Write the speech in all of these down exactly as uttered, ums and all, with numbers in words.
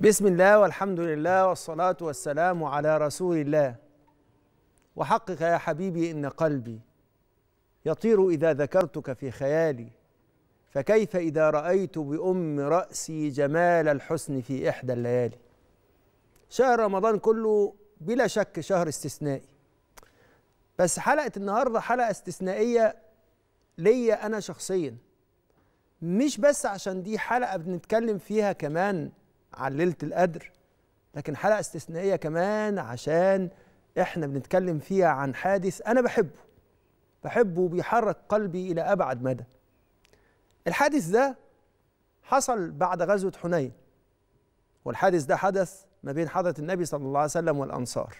بسم الله والحمد لله والصلاة والسلام على رسول الله. وحقق يا حبيبي إن قلبي يطير إذا ذكرتك في خيالي، فكيف إذا رأيت بأم رأسي جمال الحسن في إحدى الليالي. شهر رمضان كله بلا شك شهر استثنائي، بس حلقة النهاردة حلقة استثنائية ليا أنا شخصيا، مش بس عشان دي حلقة بنتكلم فيها كمان عن ليلة القدر، لكن حلقة استثنائية كمان عشان احنا بنتكلم فيها عن حادث أنا بحبه بحبه وبيحرك قلبي إلى أبعد مدى. الحادث ده حصل بعد غزوة حنين، والحادث ده حدث ما بين حضرة النبي صلى الله عليه وسلم والأنصار.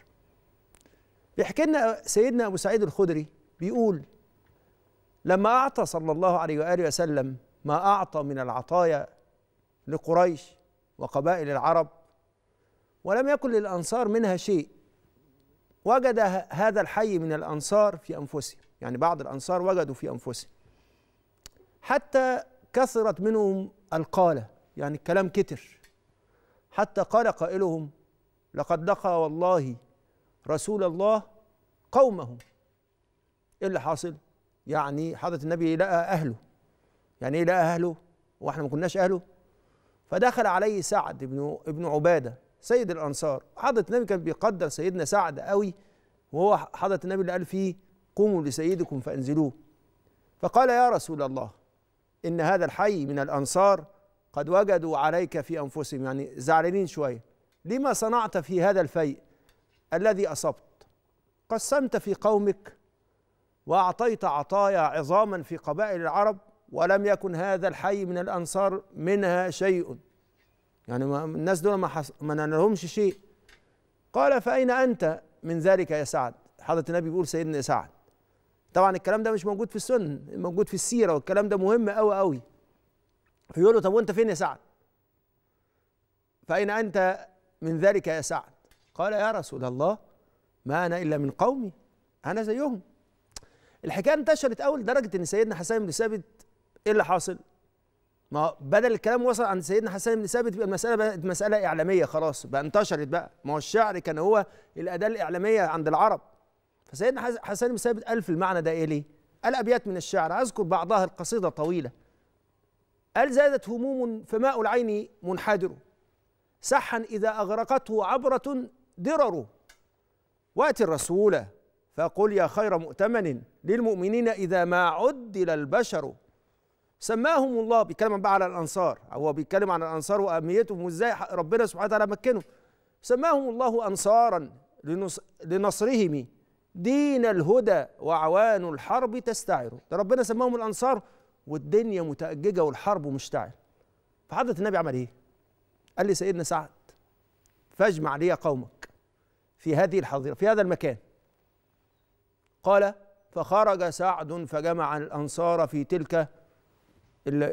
بيحكي لنا سيدنا أبو سعيد الخدري بيقول: لما أعطى صلى الله عليه وآله وسلم ما أعطى من العطايا لقريش وقبائل العرب ولم يكن للأنصار منها شيء، وجد هذا الحي من الأنصار في أنفسهم، يعني بعض الأنصار وجدوا في أنفسهم، حتى كثرت منهم القالة، يعني الكلام كتر، حتى قال قائلهم: لقد لقى والله رسول الله قومه. إيه اللي حاصل؟ يعني حضرة النبي لقى أهله. يعني إيه لقى أهله؟ وإحنا ما كناش أهله؟ فدخل عليه سعد ابن ابن عباده سيد الانصار. حضره النبي كان بيقدر سيدنا سعد قوي، وهو حضره النبي اللي قال فيه: قوموا لسيدكم فانزلوه. فقال: يا رسول الله، ان هذا الحي من الانصار قد وجدوا عليك في انفسهم، يعني زعلانين شويه، لما صنعت في هذا الفيء الذي اصبت؟ قسمت في قومك واعطيت عطايا عظاما في قبائل العرب ولم يكن هذا الحي من الأنصار منها شيء، يعني الناس دول ما, ما نالهمش شيء. قال: فأين أنت من ذلك يا سعد؟ حضرة النبي بيقول سيدنا سعد. طبعا الكلام ده مش موجود في السنن، موجود في السيرة، والكلام ده مهم قوي قوي. فيقول له: طب وأنت فين يا سعد؟ فأين أنت من ذلك يا سعد؟ قال: يا رسول الله، ما أنا إلا من قومي، أنا زيهم. الحكاية انتشرت أول درجة إن سيدنا حسان بن ثابت، ايه اللي حاصل؟ ما بدل الكلام وصل عند سيدنا حسان بن ثابت يبقى المساله بقت مساله اعلاميه، خلاص بقى انتشرت بقى، ما هو الشعر كان هو الاداه الاعلاميه عند العرب. فسيدنا حسان بن ثابت قال في المعنى ده ايه ليه؟ قال ابيات من الشعر، اذكر بعضها، القصيده طويله. قال: زادت هموم فماء العين منحدر، سحا اذا اغرقته عبره درر، وات الرسول فقل يا خير مؤتمن للمؤمنين اذا ما عدل البشر. سماهم الله، بيتكلم بقى على الانصار، هو بيتكلم عن الانصار واهميتهم وازاي ربنا سبحانه وتعالى مكنهم. سماهم الله انصارا لنصرهم دين الهدى وعوان الحرب تستعر. ده ربنا سماهم الانصار والدنيا متأججه والحرب مشتعل. فحضرة النبي عمل ايه؟ قال لي سيدنا سعد: فاجمع لي قومك في هذه الحظيره، في هذا المكان. قال: فخرج سعد فجمع الانصار في تلك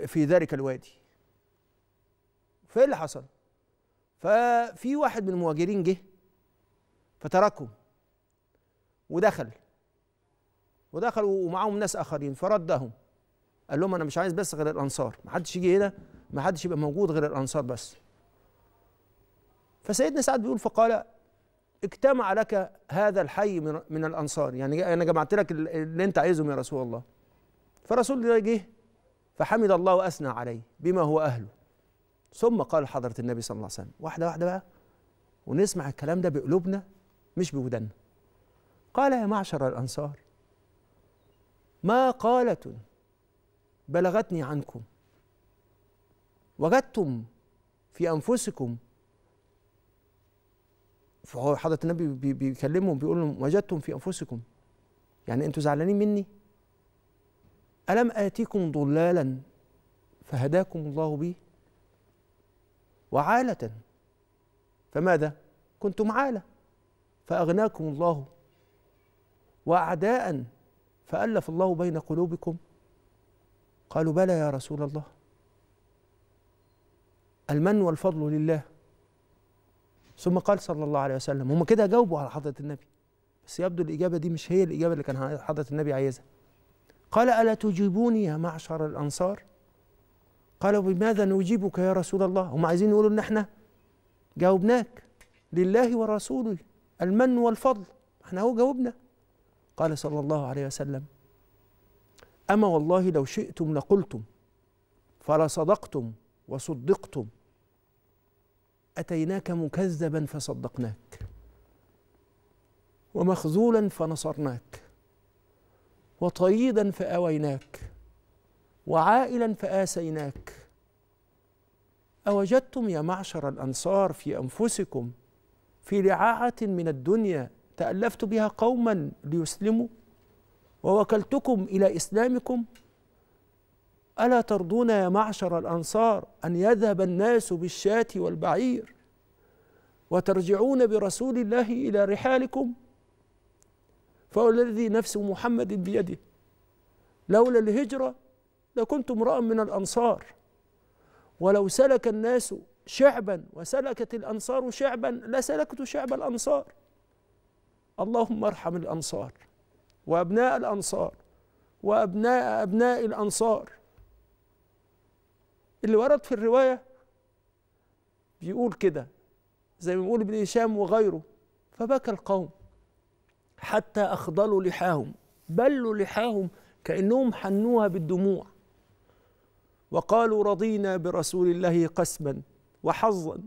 في ذلك الوادي. فايه اللي حصل؟ ففي واحد من المهاجرين جه فتركهم ودخل ودخل ومعاهم ناس اخرين، فردهم قال لهم: انا مش عايز بس غير الانصار، ما حدش يجي هنا، ما حدش يبقى موجود غير الانصار بس. فسيدنا سعد بيقول: فقال: اجتمع لك هذا الحي من, من الانصار، يعني انا جمعت لك اللي انت عايزهم يا رسول الله. فرسول الله جه فحمد الله وأثنى عليه بما هو أهله، ثم قال حضرة النبي صلى الله عليه وسلم، واحدة واحدة بقى ونسمع الكلام ده بقلوبنا مش بودنا. قال: يا معشر الأنصار، ما قالة بلغتني عنكم، وجدتم في أنفسكم. فهو حضرة النبي بيكلمهم بيقول لهم: وجدتم في أنفسكم، يعني أنتوا زعلانين مني؟ ألم آتيكم ضلالا فهداكم الله به، وعالة فماذا؟ كنتم عالة فأغناكم الله، وأعداء فألف الله بين قلوبكم. قالوا: بلى يا رسول الله، المن والفضل لله. ثم قال صلى الله عليه وسلم، هم كده جاوبوا على حضرة النبي، بس يبدو الإجابة دي مش هي الإجابة اللي كان حضرة النبي عايزها. قال: ألا تجيبوني يا معشر الأنصار؟ قالوا: بماذا نجيبك يا رسول الله؟ هم عايزين يقولوا إن إحنا جاوبناك لله ورسوله المن والفضل، احنا اهو جاوبنا. قال صلى الله عليه وسلم: أما والله لو شئتم لقلتم فلصدقتم وصدقتم، أتيناك مكذبا فصدقناك، ومخذولا فنصرناك، وطريدا فآويناك، وعائلا فآسيناك، أوجدتم يا معشر الأنصار في أنفسكم في لعاعة من الدنيا تألفت بها قوما ليسلموا ووكلتكم إلى إسلامكم؟ ألا ترضون يا معشر الأنصار أن يذهب الناس بالشاة والبعير وترجعون برسول الله إلى رحالكم؟ فوالذي نفس محمد بيده لولا الهجرة لكنت امرأ من الأنصار، ولو سلك الناس شعبا وسلكت الأنصار شعبا لسلكت شعب الأنصار. اللهم ارحم الأنصار وأبناء الأنصار وأبناء أبناء الأنصار. اللي ورد في الرواية بيقول كده زي ما بيقول ابن هشام وغيره: فبكى القوم حتى أخضلوا لحاهم، بلوا لحاهم كأنهم حنوها بالدموع، وقالوا رضينا برسول الله قسما وحظا،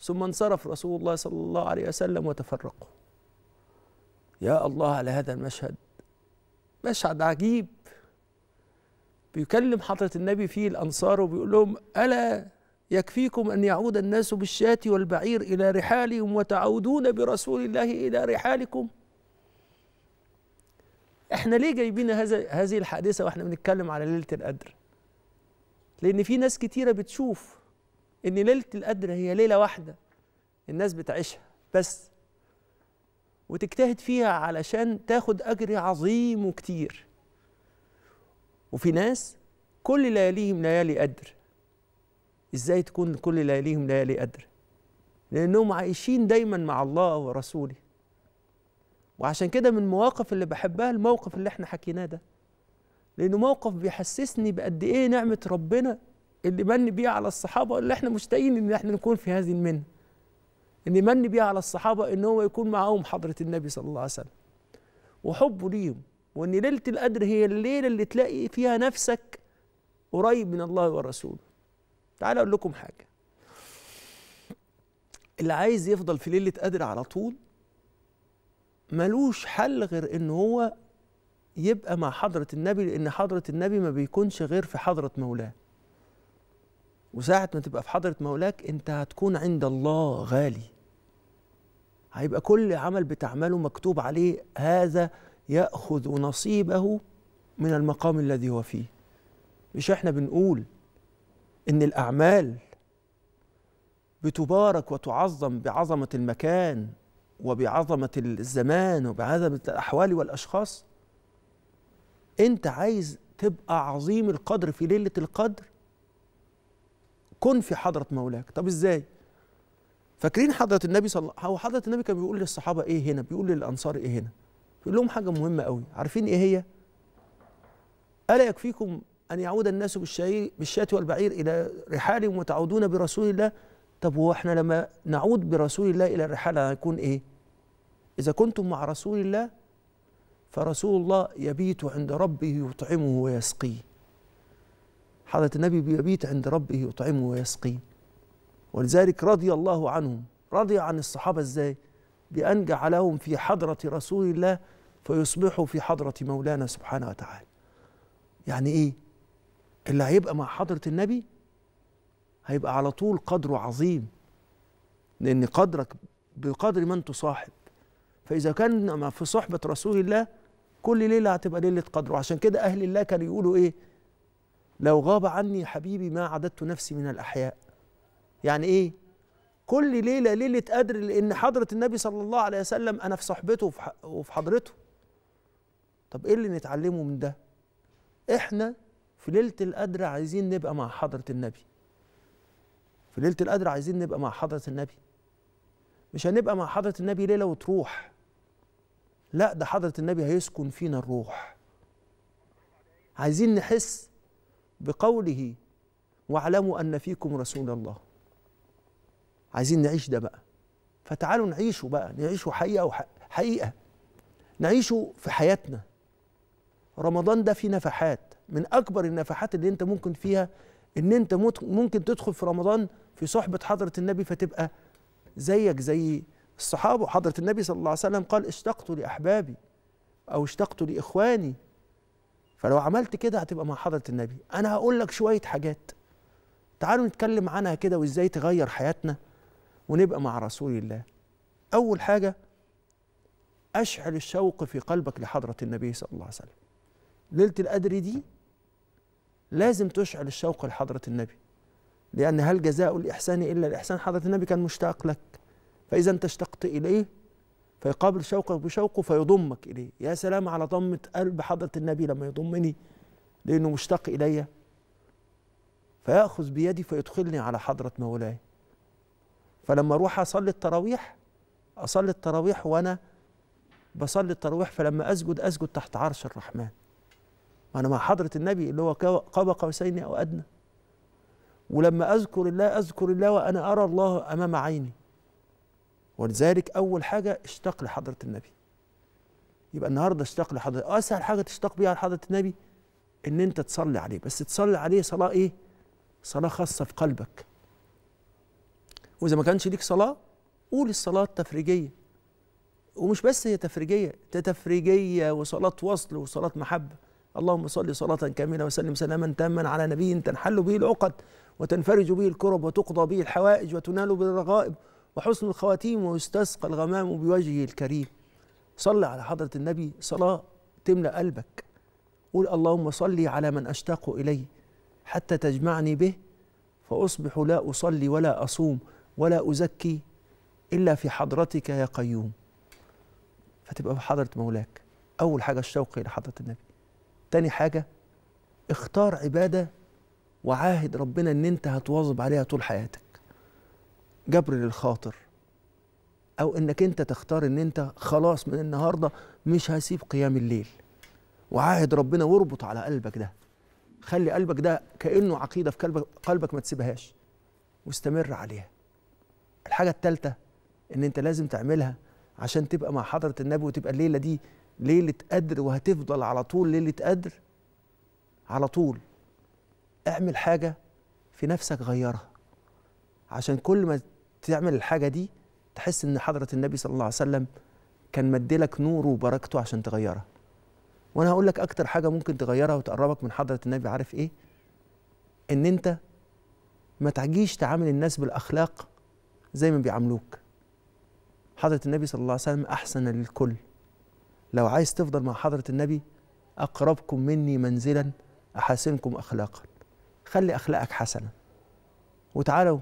ثم انصرف رسول الله صلى الله عليه وسلم وتفرقوا. يا الله على هذا المشهد، مشهد عجيب. بيكلم حضرة النبي فيه الأنصار وبيقول لهم: ألا يكفيكم أن يعود الناس بالشاة والبعير إلى رحالهم وتعودون برسول الله إلى رحالكم؟ احنا ليه جايبين هذه الحادثة واحنا بنتكلم على ليلة القدر؟ لأن في ناس كتيرة بتشوف إن ليلة القدر هي ليلة واحدة الناس بتعيشها بس، وتجتهد فيها علشان تاخد أجر عظيم وكتير. وفي ناس كل لياليهم ليالي قدر. إزاي تكون كل لياليهم ليالي قدر؟ لأنهم عايشين دايما مع الله ورسوله. وعشان كده من المواقف اللي بحبها الموقف اللي احنا حكيناه ده، لأنه موقف بيحسسني بقد إيه نعمة ربنا اللي من بيها على الصحابة، اللي احنا مشتاقين إن احنا نكون في هذه المنة، إن من بيها على الصحابة إن هو يكون معاهم حضرة النبي صلى الله عليه وسلم وحبه ليهم، وإن ليلة القدر هي الليلة اللي تلاقي فيها نفسك قريب من الله ورسوله. تعالى أقول لكم حاجة، اللي عايز يفضل في ليلة قدر على طول ملوش حل غير إن هو يبقى مع حضرة النبي، لأن حضرة النبي ما بيكونش غير في حضرة مولاه. وساعة ما تبقى في حضرة مولاك أنت هتكون عند الله غالي، هيبقى كل عمل بتعمله مكتوب عليه هذا يأخذ نصيبه من المقام الذي هو فيه. مش احنا بنقول إن الأعمال بتبارك وتعظم بعظمة المكان وبعظمة الزمان وبعظمة الأحوال والأشخاص؟ أنت عايز تبقى عظيم القدر في ليلة القدر؟ كن في حضرة مولاك. طب إزاي؟ فاكرين حضرة النبي صلى الله عليه وسلم، حضرة النبي كان بيقول للصحابة إيه هنا؟ بيقول للأنصار إيه هنا؟ بيقول لهم حاجة مهمة قوي، عارفين إيه هي؟ ألا يكفيكم أن يعود الناس بالشاة والبعير إلى رحالهم وتعودون برسول الله؟ طب هو إحنا لما نعود برسول الله إلى الرحال هيكون إيه؟ إذا كنتم مع رسول الله فرسول الله يبيت عند ربه يطعمه ويسقيه. حضرة النبي بيبيت عند ربه يطعمه ويسقيه، ولذلك رضي الله عنهم. رضي عن الصحابة إزاي؟ بأن جعلهم في حضرة رسول الله فيصبحوا في حضرة مولانا سبحانه وتعالى. يعني إيه؟ اللي هيبقى مع حضرة النبي هيبقى على طول قدره عظيم، لأن قدرك بقدر من تصاحب. فإذا كان في صحبة رسول الله كل ليلة هتبقى ليلة قدره. عشان كده أهل الله كانوا يقولوا إيه؟ لو غاب عني حبيبي ما عددت نفسي من الأحياء. يعني إيه؟ كل ليلة ليلة قدر، لأن حضرة النبي صلى الله عليه وسلم أنا في صحبته وفي حضرته. طب إيه اللي نتعلمه من ده؟ إحنا في ليلة القدر عايزين نبقى مع حضرة النبي. في ليلة القدر عايزين نبقى مع حضرة النبي. مش هنبقى مع حضرة النبي ليلة وتروح، لا، ده حضرة النبي هيسكن فينا الروح. عايزين نحس بقوله: واعلموا أن فيكم رسول الله. عايزين نعيش ده بقى، فتعالوا نعيشه بقى، نعيشه حقيقة وح... حقيقة نعيشه في حياتنا. رمضان ده فيه نفحات، من أكبر النفحات اللي أنت ممكن فيها إن أنت ممكن تدخل في رمضان في صحبة حضرة النبي فتبقى زيك زي الصحابة. حضرة النبي صلى الله عليه وسلم قال اشتقت لأحبابي أو اشتقت لإخواني. فلو عملت كده هتبقى مع حضرة النبي. أنا هقول لك شوية حاجات تعالوا نتكلم عنها كده وإزاي تغير حياتنا ونبقى مع رسول الله. أول حاجة، أشعل الشوق في قلبك لحضرة النبي صلى الله عليه وسلم. ليلة القدر دي لازم تشعل الشوق لحضرة النبي، لأن هل جزاء الإحسان إلا الإحسان. حضرة النبي كان مشتاق لك، فإذا أنت اشتقت إليه فيقابل شوقك بشوقه فيضمك إليه. يا سلام على ضمة قلب حضرة النبي لما يضمني لأنه مشتاق إلي، فيأخذ بيدي فيدخلني على حضرة مولاي. فلما أروح أصلي التراويح أصلي التراويح وأنا بصلي التراويح، فلما أسجد أسجد تحت عرش الرحمن، أنا مع حضرة النبي اللي هو قاب قوسين أو أدنى. ولما أذكر الله أذكر الله وأنا أرى الله أمام عيني. ولذلك أول حاجة اشتاق لحضرة النبي. يبقى النهارده اشتاق لحضرة، أسهل حاجة تشتاق بيها لحضرة النبي إن أنت تصلي عليه، بس تصلي عليه صلاة إيه؟ صلاة خاصة في قلبك. وإذا ما كانش ليك صلاة قول الصلاة التفريجية. ومش بس هي تفريجية، ده تفريجية وصلاة وصل وصلاة محبة. اللهم صل صلاة كاملة وسلم سلاما تاما على نبي تنحل به العقد وتنفرج به الكرب وتقضى به الحوائج وتنال به الرغائب وحسن الخواتيم ويستسقى الغمام بوجهه الكريم. صل على حضرة النبي صلاة تملأ قلبك. قول اللهم صل على من أشتاق إليه حتى تجمعني به، فأصبح لا أصلي ولا أصوم ولا أزكي إلا في حضرتك يا قيوم. فتبقى بحضرة مولاك. أول حاجة الشوق إلى حضرة النبي. تاني حاجة، اختار عبادة وعاهد ربنا ان انت هتواظب عليها طول حياتك. جبر للخاطر، او انك انت تختار ان انت خلاص من النهاردة مش هسيب قيام الليل. وعاهد ربنا واربط على قلبك ده، خلي قلبك ده كأنه عقيدة في قلبك, قلبك ما تسيبهاش واستمر عليها. الحاجة التالتة ان انت لازم تعملها عشان تبقى مع حضرة النبي وتبقى الليلة دي ليلة قدر وهتفضل على طول ليلة قدر على طول. اعمل حاجة في نفسك غيرها، عشان كل ما تعمل الحاجة دي تحس ان حضرة النبي صلى الله عليه وسلم كان مدلك نوره وبركته عشان تغيرها. وانا هقول لك اكتر حاجة ممكن تغيرها وتقربك من حضرة النبي، عارف ايه؟ ان انت ما تعجيش تعامل الناس بالاخلاق زي ما بيعاملوك. حضرة النبي صلى الله عليه وسلم احسن للكل. لو عايز تفضل مع حضرة النبي، أقربكم مني منزلا أحاسنكم أخلاقا. خلي أخلاقك حسنة. وتعالوا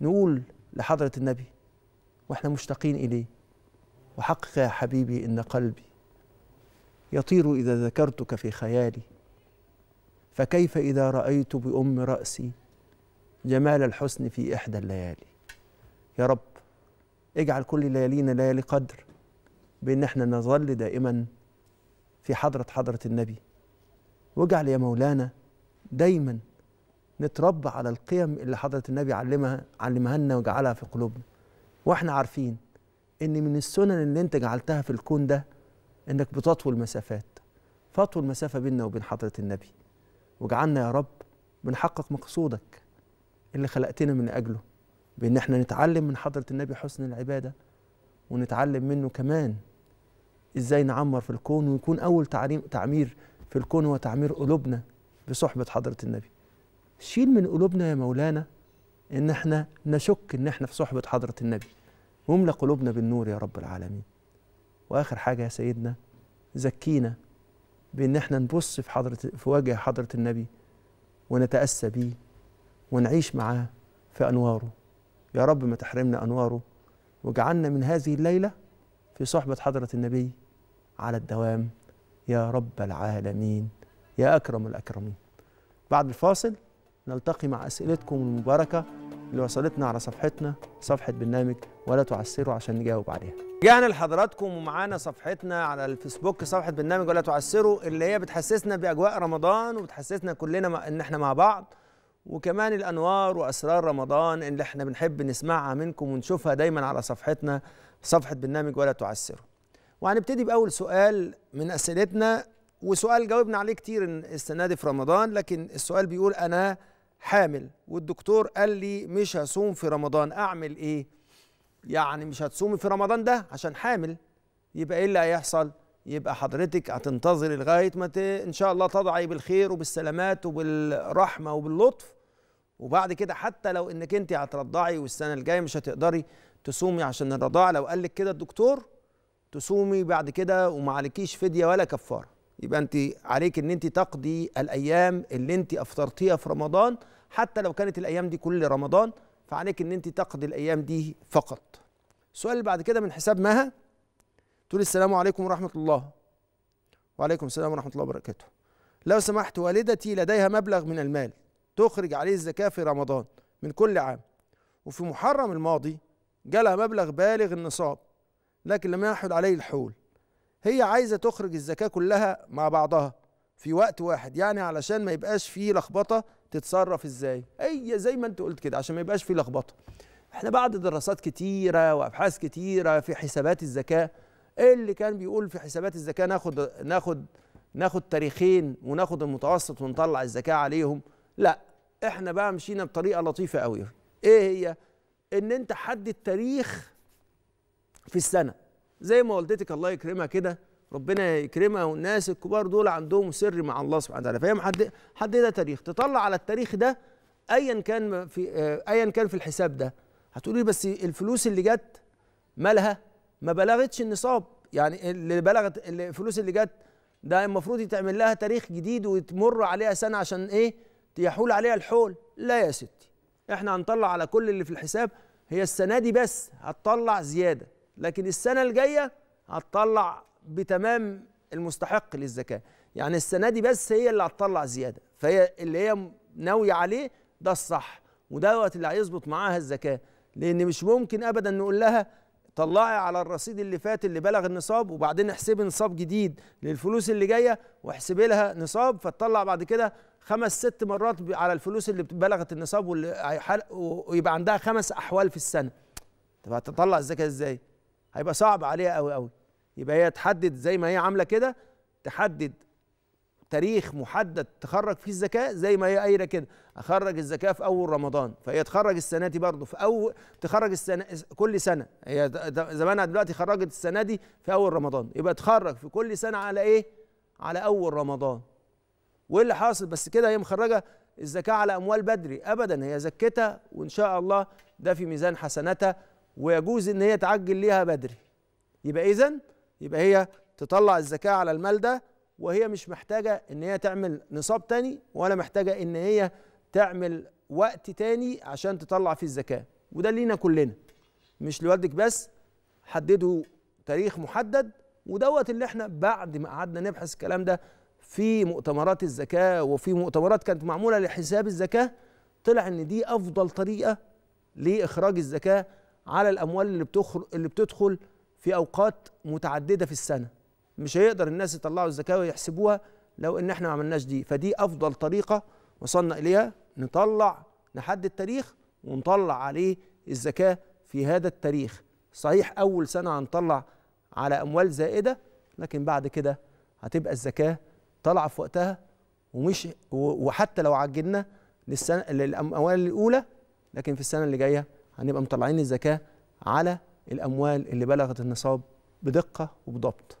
نقول لحضرة النبي وإحنا مشتاقين إليه، وحقق يا حبيبي إن قلبي يطير إذا ذكرتك في خيالي، فكيف إذا رأيت بأم رأسي جمال الحسن في إحدى الليالي. يا رب اجعل كل ليالينا ليالي قدر، بإن احنا نظل دائما في حضرة حضرة النبي. واجعل يا مولانا دايما نتربى على القيم اللي حضرة النبي علمها علمها لنا وجعلها في قلوبنا، واحنا عارفين ان من السنن اللي انت جعلتها في الكون ده انك بتطول مسافات. فاطول مسافة بيننا وبين حضرة النبي، واجعلنا يا رب بنحقق مقصودك اللي خلقتنا من اجله، بإن احنا نتعلم من حضرة النبي حسن العبادة، ونتعلم منه كمان ازاي نعمر في الكون، ويكون اول تعمير في الكون هو تعمير قلوبنا بصحبة حضرة النبي. شيل من قلوبنا يا مولانا ان احنا نشك ان احنا في صحبة حضرة النبي، واملأ قلوبنا بالنور يا رب العالمين. واخر حاجة يا سيدنا، زكينا بان احنا نبص في حضرة في وجه حضرة النبي ونتأسى بيه ونعيش معاه في انواره. يا رب ما تحرمنا انواره، وجعلنا من هذه الليلة في صحبة حضرة النبي على الدوام يا رب العالمين يا أكرم الأكرمين. بعد الفاصل نلتقي مع أسئلتكم المباركة اللي وصلتنا على صفحتنا، صفحة برنامج ولا تعسروا، عشان نجاوب عليها. رجعنا لحضراتكم ومعانا صفحتنا على الفيسبوك، صفحة برنامج ولا تعسروا، اللي هي بتحسسنا بأجواء رمضان وبتحسسنا كلنا إن احنا مع بعض، وكمان الأنوار وأسرار رمضان اللي احنا بنحب نسمعها منكم ونشوفها دايما على صفحتنا، صفحة برنامج ولا تعسروا. وهنبتدي بأول سؤال من أسئلتنا، وسؤال جاوبنا عليه كتير السنة دي في رمضان، لكن السؤال بيقول أنا حامل والدكتور قال لي مش هصوم في رمضان، أعمل إيه؟ يعني مش هتصومي في رمضان ده عشان حامل، يبقى إيه اللي هيحصل؟ يبقى حضرتك هتنتظري لغاية ما إن شاء الله تضعي بالخير وبالسلامات وبالرحمة وباللطف، وبعد كده حتى لو إنك أنت هترضعي والسنة الجاية مش هتقدري تصومي عشان الرضاعة، لو قال لك كده الدكتور تصومي بعد كده ومعلكيش فدية ولا كفارة، يبقى أنت عليك إن أنت تقضي الأيام اللي أنت أفطرتيها في رمضان، حتى لو كانت الأيام دي كل رمضان، فعليك إن أنت تقضي الأيام دي فقط. السؤال اللي بعد كده من حساب مها، تقول السلام عليكم ورحمة الله. وعليكم السلام ورحمة الله وبركاته. لو سمحت، والدتي لديها مبلغ من المال تخرج عليه الزكاة في رمضان من كل عام، وفي محرم الماضي جالها مبلغ بالغ النصاب لكن لم يحل عليه الحول، هي عايزة تخرج الزكاة كلها مع بعضها في وقت واحد، يعني علشان ما يبقاش فيه لخبطة تتصرف ازاي؟ هي زي ما انت قلت كده، عشان ما يبقاش فيه لخبطة. احنا بعد دراسات كتيرة وابحاث كتيرة في حسابات الزكاة، ايه اللي كان بيقول في حسابات الزكاة ناخد ناخد ناخد تاريخين وناخد المتوسط ونطلع الزكاة عليهم؟ لا، احنا بقى مشينا بطريقة لطيفة قوي. ايه هي؟ ان انت حدد تاريخ في السنة، زي ما والدتك الله يكرمها كده، ربنا يكرمها، والناس الكبار دول عندهم سر مع الله سبحانه وتعالى، فهي محددة حددها تاريخ، تطلع على التاريخ ده ايا كان في ايا كان في الحساب ده. هتقولي بس الفلوس اللي جت مالها ما بلغتش النصاب، يعني اللي بلغت الفلوس اللي جت ده المفروض يتعمل لها تاريخ جديد وتمر عليها سنه عشان ايه؟ يحول عليها الحول. لا يا ستي، احنا هنطلع على كل اللي في الحساب، هي السنه دي بس هتطلع زياده، لكن السنه الجايه هتطلع بتمام المستحق للزكاه، يعني السنه دي بس هي اللي هتطلع زياده، فهي اللي هي ناويه عليه ده الصح، ودوت اللي هيظبط معاها الزكاه، لان مش ممكن ابدا نقول لها طلعي على الرصيد اللي فات اللي بلغ النصاب وبعدين احسبي نصاب جديد للفلوس اللي جايه واحسبي لها نصاب، فتطلع بعد كده خمس ست مرات على الفلوس اللي بلغت النصاب، ويبقى عندها خمس احوال في السنه. طب هتطلع الزكاه ازاي؟ هيبقى صعب عليها قوي قوي. يبقى هي تحدد زي ما هي عامله كده، تحدد تاريخ محدد تخرج فيه الزكاه، زي ما هي قايله كده اخرج الزكاه في اول رمضان، فهي تخرج السنه دي برضه في اول، تخرج السنه كل سنه، هي زمانها دلوقتي خرجت السنه دي في اول رمضان، يبقى تخرج في كل سنه على ايه؟ على اول رمضان. وايه اللي حاصل بس كده؟ هي مخرجه الزكاه على اموال بدري؟ ابدا، هي زكتها وان شاء الله ده في ميزان حسناتها، ويجوز ان هي تعجل ليها بدري. يبقى اذا يبقى هي تطلع الزكاه على المال ده، وهي مش محتاجة إن هي تعمل نصاب تاني، ولا محتاجة إن هي تعمل وقت تاني عشان تطلع فيه الزكاة، وده لينا كلنا مش لوالدك بس. حددوا تاريخ محدد، ودوت اللي احنا بعد ما قعدنا نبحث الكلام ده في مؤتمرات الزكاة، وفي مؤتمرات كانت معمولة لحساب الزكاة، طلع إن دي أفضل طريقة لإخراج الزكاة على الأموال اللي بتخرج اللي بتدخل في أوقات متعددة في السنة. مش هيقدر الناس يطلعوا الزكاة ويحسبوها لو ان احنا ما عملناش دي، فدي افضل طريقة وصلنا اليها، نطلع نحدد التاريخ ونطلع عليه الزكاة في هذا التاريخ. صحيح اول سنة هنطلع على اموال زائدة، لكن بعد كده هتبقى الزكاة طالعة في وقتها، ومش وحتى لو عجلنا للسنة للاموال الاولى، لكن في السنة اللي جاية هنبقى مطلعين الزكاة على الاموال اللي بلغت النصاب بدقة وبضبط.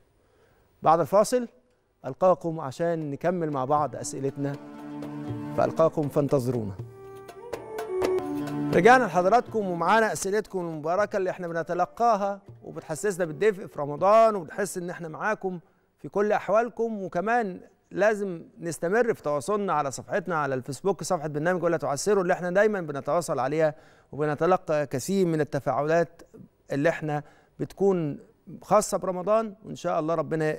بعد الفاصل ألقاكم عشان نكمل مع بعض أسئلتنا، فألقاكم فانتظرونا. رجعنا لحضراتكم ومعانا أسئلتكم المباركة اللي احنا بنتلقاها وبتحسسنا بالدفء في رمضان، وبنحس إن احنا معاكم في كل أحوالكم، وكمان لازم نستمر في تواصلنا على صفحتنا على الفيسبوك، صفحة برنامج ولا تعسروا اللي احنا دايما بنتواصل عليها، وبنتلقى كثير من التفاعلات اللي احنا بتكون خاصة برمضان، وإن شاء الله ربنا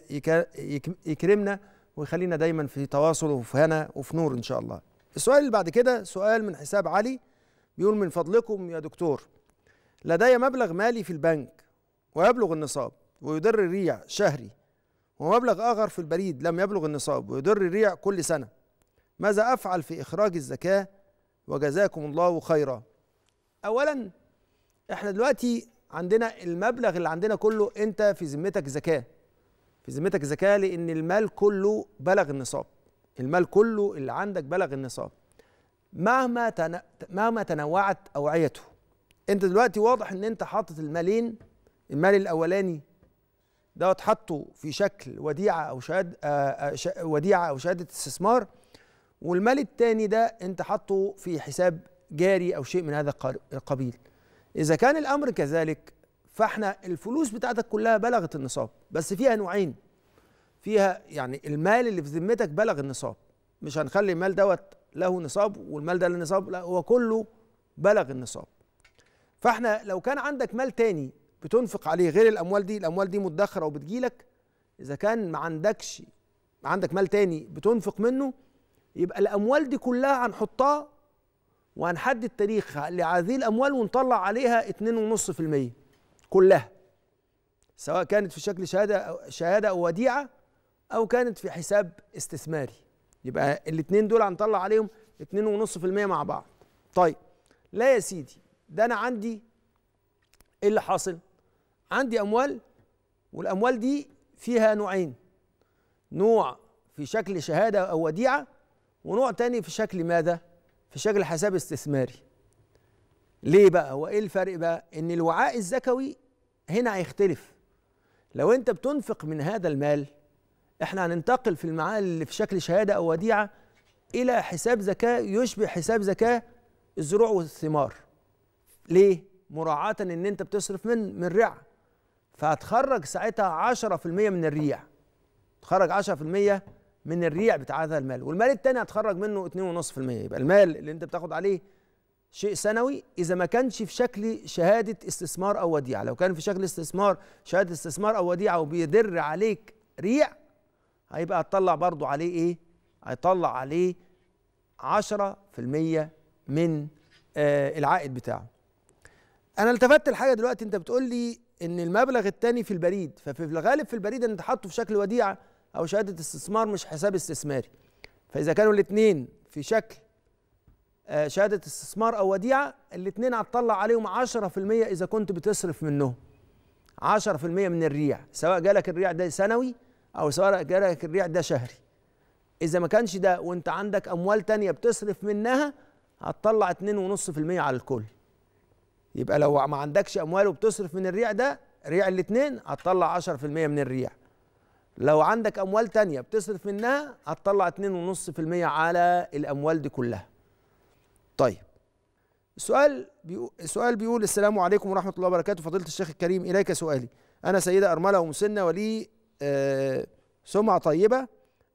يكرمنا ويخلينا دايما في تواصل وفي هنا وفي نور إن شاء الله. السؤال اللي بعد كده سؤال من حساب علي، بيقول من فضلكم يا دكتور لدي مبلغ مالي في البنك ويبلغ النصاب ويدر الريع شهري، ومبلغ آخر في البريد لم يبلغ النصاب ويدر الريع كل سنة، ماذا أفعل في إخراج الزكاة وجزاكم الله خيرا. أولا احنا دلوقتي عندنا المبلغ اللي عندنا كله انت في ذمتك زكاة، في ذمتك زكاة، لأن المال كله بلغ النصاب، المال كله اللي عندك بلغ النصاب مهما تن... مهما تنوعت أوعيته. انت دلوقتي واضح ان انت حاطط المالين، المال الاولاني ده حاطه في شكل وديعه او شهاده آه ش... وديعه او شهاده استثمار، والمال الثاني ده انت حاطه في حساب جاري او شيء من هذا القبيل. اذا كان الامر كذلك فاحنا الفلوس بتاعتك كلها بلغت النصاب، بس فيها نوعين، فيها يعني المال اللي في ذمتك بلغ النصاب، مش هنخلي المال دوت له نصاب والمال ده له نصاب، لا هو كله بلغ النصاب. فاحنا لو كان عندك مال تاني بتنفق عليه غير الاموال دي، الاموال دي مدخره وبتجيلك، اذا كان ما عندكش عندك مال تاني بتنفق منه، يبقى الاموال دي كلها هنحطها وهنحدد تاريخ لهذه الاموال ونطلع عليها اتنين فاصلة خمسة بالمية كلها، سواء كانت في شكل شهاده او شهاده او وديعه او كانت في حساب استثماري، يبقى الاثنين دول هنطلع عليهم اتنين فاصلة خمسة بالمية مع بعض. طيب لا يا سيدي، ده انا عندي ايه اللي حاصل؟ عندي اموال، والاموال دي فيها نوعين، نوع في شكل شهاده او وديعه، ونوع تاني في شكل ماذا؟ في شكل حساب استثماري. ليه بقى؟ هو ايه الفرق بقى؟ ان الوعاء الزكوي هنا هيختلف. لو انت بتنفق من هذا المال احنا هننتقل في المعال اللي في شكل شهاده او وديعه الى حساب زكاه يشبه حساب زكاه الزروع والثمار. ليه؟ مراعاة ان انت بتصرف من من رعى، فهتخرج ساعتها عشرة بالمية من الريع، تخرج عشرة بالمية من الريع بتاع هذا المال، والمال التاني هتخرج منه اتنين فاصلة خمسة بالمية. يبقى المال اللي انت بتاخد عليه شيء سنوي اذا ما كانش في شكل شهاده استثمار او وديعه، لو كان في شكل استثمار شهاده استثمار او وديعه وبيدر عليك ريع هيبقى هتطلع برضه عليه ايه؟ هيطلع عليه عشرة بالمية من آه العائد بتاعه. أنا التفت لحاجة دلوقتي، أنت بتقول لي إن المبلغ التاني في البريد، ففي الغالب في البريد أنت حاطه في شكل وديعة أو شهادة استثمار مش حساب استثماري. فإذا كانوا الاتنين في شكل آه شهادة استثمار أو وديعة، الاتنين هتطلع عليهم عشرة بالمية إذا كنت بتصرف منهم. عشرة بالمية من الريع، سواء جالك الريع ده سنوي أو سواء جالك الريع ده شهري. إذا ما كانش ده وأنت عندك أموال تانية بتصرف منها هتطلع اتنين فاصلة خمسة بالمية على الكل. يبقى لو ما عندكش اموال وبتصرف من الريع ده، ريع الاثنين، هتطلع عشرة بالمية من الريع. لو عندك اموال تانية بتصرف منها هتطلع اتنين فاصلة خمسة بالمية على الاموال دي كلها. طيب السؤال بيقول السؤال بيقول السلام عليكم ورحمه الله وبركاته، فضيله الشيخ الكريم اليك سؤالي. انا سيده ارمله ومسنه ولي آه سمعه طيبه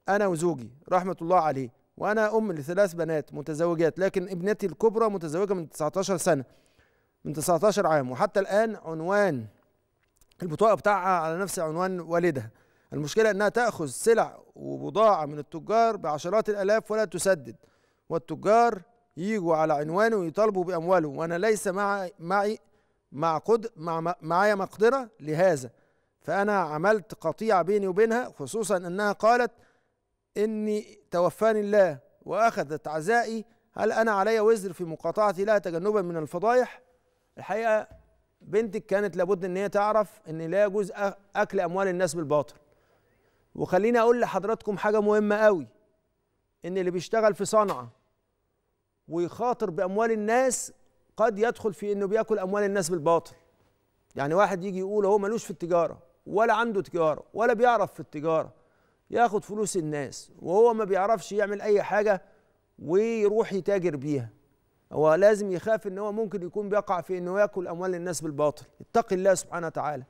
انا وزوجي رحمه الله عليه، وانا ام لثلاث بنات متزوجات، لكن ابنتي الكبرى متزوجه من تسعتاشر سنة، من تسعتاشر عام، وحتى الآن عنوان البطاقة بتاعها على نفس عنوان والدها. المشكلة إنها تأخذ سلع وبضاعة من التجار بعشرات الآلاف ولا تسدد، والتجار يجوا على عنوانه ويطالبوا بأمواله، وأنا ليس معي معي مع قد مع معايا مقدرة لهذا، فأنا عملت قطيعة بيني وبينها، خصوصا إنها قالت إني توفاني الله وأخذت عزائي، هل أنا علي وزر في مقاطعتي لها تجنبا من الفضايح؟ الحقيقة بنتك كانت لابد ان هي تعرف ان لا يجوز اكل اموال الناس بالباطل. وخليني اقول لحضراتكم حاجة مهمة قوي، ان اللي بيشتغل في صنعة ويخاطر باموال الناس قد يدخل في انه بياكل اموال الناس بالباطل. يعني واحد يجي يقول هو ملوش في التجارة ولا عنده تجارة ولا بيعرف في التجارة، ياخد فلوس الناس وهو ما بيعرفش يعمل اي حاجة ويروح يتاجر بيها. هو لازم يخاف ان هو ممكن يكون بيقع في انه ياكل اموال الناس بالباطل. اتقي الله سبحانه وتعالى،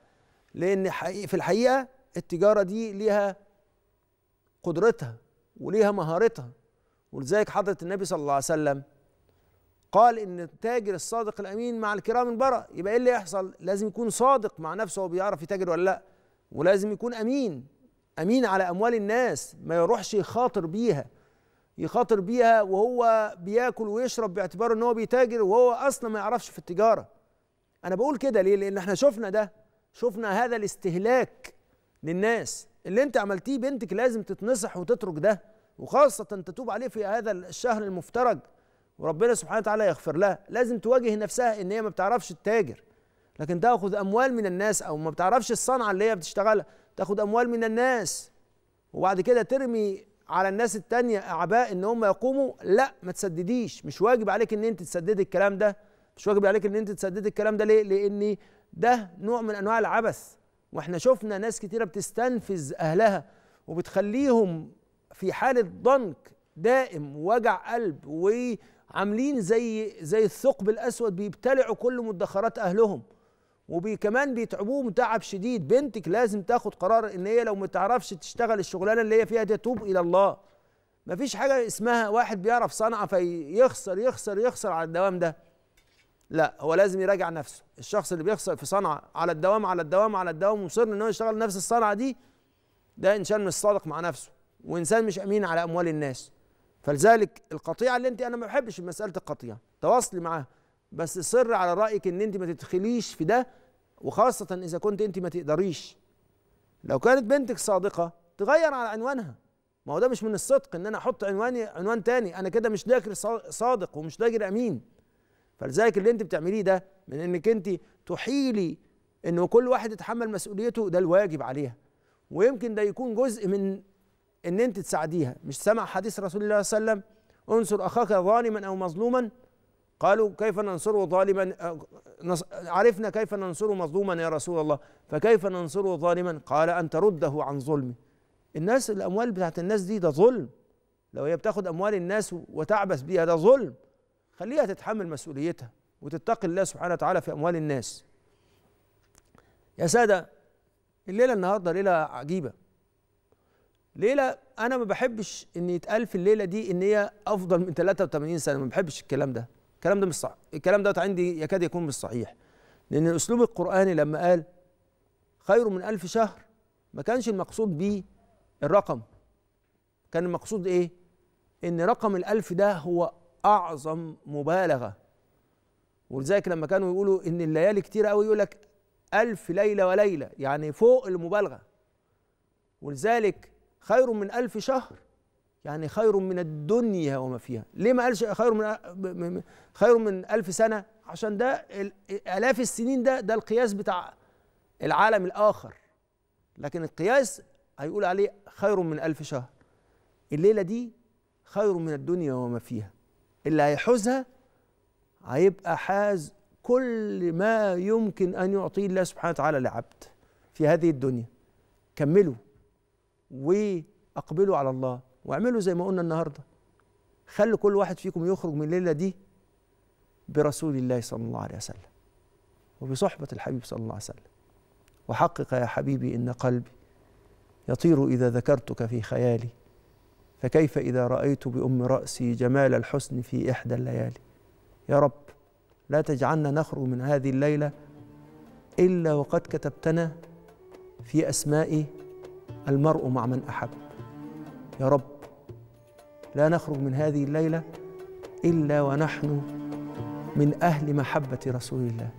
لان في الحقيقه التجاره دي ليها قدرتها وليها مهارتها، ولذلك حضره النبي صلى الله عليه وسلم قال ان التاجر الصادق الامين مع الكرام البرى. يبقى ايه اللي يحصل؟ لازم يكون صادق مع نفسه وبيعرف يتاجر ولا لا، ولازم يكون امين، امين على اموال الناس، ما يروحش يخاطر بيها يخاطر بيها وهو بياكل ويشرب باعتباره ان هو بيتاجر وهو اصلا ما يعرفش في التجاره. انا بقول كده ليه؟ لان احنا شفنا ده، شفنا هذا الاستهلاك للناس اللي انت عملتيه. بنتك لازم تتنصح وتترك ده، وخاصه تتوب عليه في هذا الشهر المفترج، وربنا سبحانه وتعالى يغفر لها، لازم تواجه نفسها ان هي ما بتعرفش تتاجر، لكن تاخد اموال من الناس، او ما بتعرفش الصنعه اللي هي بتشتغلها، تاخد اموال من الناس وبعد كده ترمي على الناس التانية اعباء ان هم يقوموا. لا، ما تسدديش، مش واجب عليك ان انت تسددي الكلام ده، مش واجب عليك ان انت تسددي الكلام ده. ليه؟ لان ده نوع من انواع العبث، واحنا شفنا ناس كتيره بتستنفذ اهلها وبتخليهم في حاله ضنك دائم ووجع قلب، وعاملين زي زي الثقب الاسود، بيبتلعوا كل مدخرات اهلهم، وكمان بيتعبوهم تعب شديد. بنتك لازم تاخد قرار ان هي لو ما تعرفش تشتغل الشغلانه اللي هي فيها تتوب الى الله. مفيش حاجه اسمها واحد بيعرف صنعه فيخسر يخسر يخسر على الدوام ده. لا، هو لازم يراجع نفسه. الشخص اللي بيخسر في صنعه على الدوام على الدوام على الدوام ومصر ان هو يشتغل نفس الصنعه دي، ده انسان مش صادق مع نفسه، وانسان مش امين على اموال الناس. فلذلك القطيعه اللي انت، انا ما بحبش مساله القطيعه، تواصلي معاها، بس صر على رايك ان انت ما تدخليش في ده، وخاصه اذا كنت انت ما تقدريش. لو كانت بنتك صادقه تغير على عنوانها، ما هو ده مش من الصدق ان انا احط عنواني عنوان تاني، انا كده مش تاجر صادق ومش تاجر امين. فلذلك اللي انت بتعمليه ده من انك انت تحيلي انه كل واحد يتحمل مسؤوليته، ده الواجب عليها، ويمكن ده يكون جزء من ان انت تساعديها. مش سمع حديث رسول الله صلى الله عليه وسلم: انصر اخاك ظالما او مظلوما؟ قالوا: كيف ننصره ظالما؟ عرفنا كيف ننصره مظلوما يا رسول الله، فكيف ننصره ظالما؟ قال: ان ترده عن ظلمه. الناس، الاموال بتاعت الناس دي ده ظلم، لو هي بتاخد اموال الناس وتعبث بيها ده ظلم. خليها تتحمل مسؤوليتها وتتقي الله سبحانه وتعالى في اموال الناس. يا ساده، الليله النهارده ليله عجيبه، ليله انا ما بحبش ان يتقال في الليله دي ان هي افضل من ثلاثة وثمانين سنه، ما بحبش الكلام ده. الكلام ده مش صح، الكلام ده عندي يكاد يكون مش صحيح، لان الاسلوب القراني لما قال خير من ألف شهر ما كانش المقصود بيه الرقم، كان المقصود ايه؟ ان رقم الألف ده هو اعظم مبالغه، ولذلك لما كانوا يقولوا ان الليالي كتير قوي يقول لك ألف ليله وليله، يعني فوق المبالغه. ولذلك خير من ألف شهر يعني خير من الدنيا وما فيها. ليه ما قالش خير من خير من ألف سنة؟ عشان ده آلاف السنين، ده ده القياس بتاع العالم الآخر، لكن القياس هيقول عليه خير من ألف شهر. الليلة دي خير من الدنيا وما فيها، اللي هيحوزها هيبقى حاز كل ما يمكن أن يعطيه الله سبحانه وتعالى لعبد في هذه الدنيا. كملوا وأقبلوا على الله، واعملوا زي ما قلنا النهارده، خلوا كل واحد فيكم يخرج من الليله دي برسول الله صلى الله عليه وسلم، وبصحبه الحبيب صلى الله عليه وسلم. وحقق يا حبيبي ان قلبي يطير اذا ذكرتك في خيالي، فكيف اذا رايت بام راسي جمال الحسن في احدى الليالي. يا رب لا تجعلنا نخرج من هذه الليله الا وقد كتبتنا في اسماء المرء مع من أحب. يا رب لا نخرج من هذه الليلة إلا ونحن من أهل محبة رسول الله.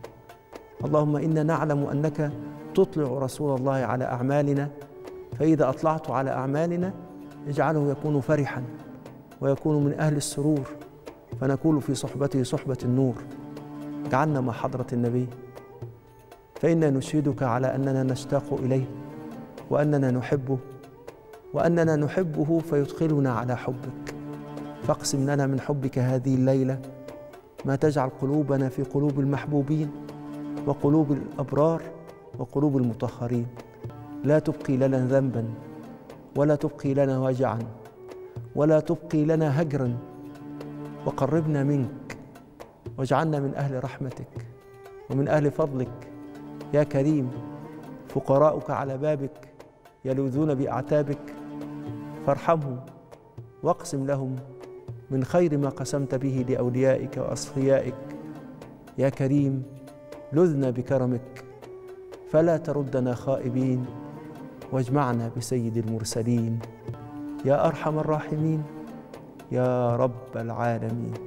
اللهم إنا نعلم أنك تطلع رسول الله على أعمالنا، فإذا أطلعت على أعمالنا اجعله يكون فرحا ويكون من أهل السرور، فنكون في صحبته صحبة النور. اجعلنا مع حضرة النبي، فإنا نشهدك على أننا نشتاق إليه وأننا نحبه وأننا نحبه، فيدخلنا على حبك، فاقسم لنا من حبك هذه الليلة ما تجعل قلوبنا في قلوب المحبوبين وقلوب الأبرار وقلوب المطهرين. لا تبقي لنا ذنبا، ولا تبقي لنا وجعا، ولا تبقي لنا هجرا، وقربنا منك واجعلنا من أهل رحمتك ومن أهل فضلك يا كريم. فقراؤك على بابك يلوذون بأعتابك، فارحمهم واقسم لهم من خير ما قسمت به لأوليائك وأصفيائك. يا كريم لذنا بكرمك، فلا تردنا خائبين، واجمعنا بسيد المرسلين يا أرحم الراحمين يا رب العالمين.